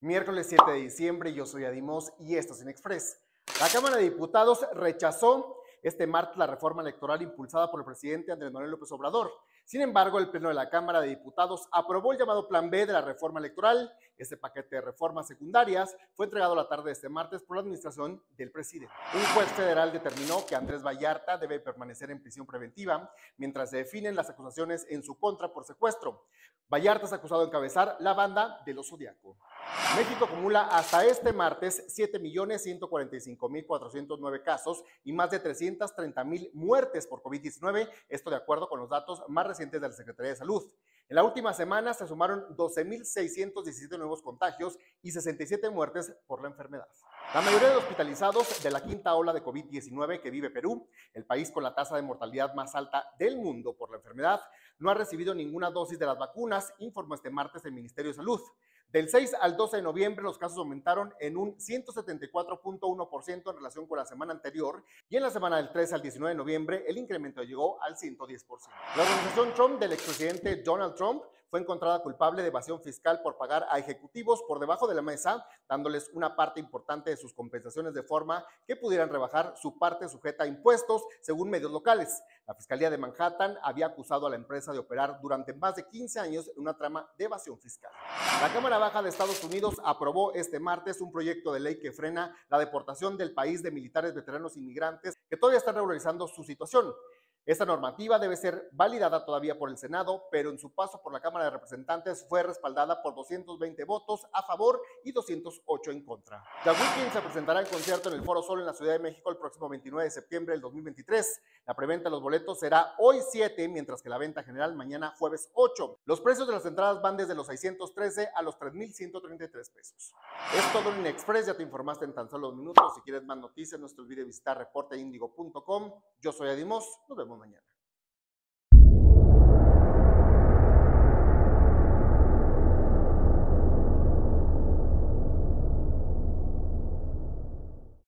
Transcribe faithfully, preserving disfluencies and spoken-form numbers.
miércoles siete de diciembre, yo soy Ady Moss y esto es Inexpress. La Cámara de Diputados rechazó este martes la reforma electoral impulsada por el presidente Andrés Manuel López Obrador. Sin embargo, el Pleno de la Cámara de Diputados aprobó el llamado Plan B de la reforma electoral. Este paquete de reformas secundarias fue entregado la tarde de este martes por la administración del presidente. Un juez federal determinó que Andrés Vallarta debe permanecer en prisión preventiva mientras se definen las acusaciones en su contra por secuestro. Vallarta es acusado de encabezar la banda de los Zodiaco. México acumula hasta este martes siete millones ciento cuarenta y cinco mil cuatrocientos nueve casos y más de trescientas treinta mil muertes por COVID diecinueve, esto de acuerdo con los datos más recientes de la Secretaría de Salud. En la última semana se sumaron doce mil seiscientos diecisiete nuevos contagios y sesenta y siete muertes por la enfermedad. La mayoría de los hospitalizados de la quinta ola de COVID diecinueve que vive Perú, el país con la tasa de mortalidad más alta del mundo por la enfermedad, no ha recibido ninguna dosis de las vacunas, informó este martes el Ministerio de Salud. Del seis al doce de noviembre los casos aumentaron en un ciento setenta y cuatro punto uno por ciento en relación con la semana anterior y en la semana del tres al diecinueve de noviembre el incremento llegó al ciento diez por ciento. La organización Trump del expresidente Donald Trump fue encontrada culpable de evasión fiscal por pagar a ejecutivos por debajo de la mesa, dándoles una parte importante de sus compensaciones de forma que pudieran rebajar su parte sujeta a impuestos, según medios locales. La Fiscalía de Manhattan había acusado a la empresa de operar durante más de quince años en una trama de evasión fiscal. La Cámara Baja de Estados Unidos aprobó este martes un proyecto de ley que frena la deportación del país de militares veteranos inmigrantes que todavía están regularizando su situación. Esta normativa debe ser validada todavía por el Senado, pero en su paso por la Cámara de Representantes fue respaldada por doscientos veinte votos a favor y doscientos ocho en contra. The Weeknd se presentará en concierto en el Foro Sol en la Ciudad de México el próximo veintinueve de septiembre del dos mil veintitrés. La preventa de los boletos será hoy siete, mientras que la venta general mañana jueves ocho. Los precios de las entradas van desde los seiscientos trece a los tres mil ciento treinta y tres pesos. Es todo en Inexpress, ya te informaste en tan solo dos minutos. Si quieres más noticias, no te olvides visitar reporte índigo punto com. Yo soy Ady Moss, nos vemos mañana.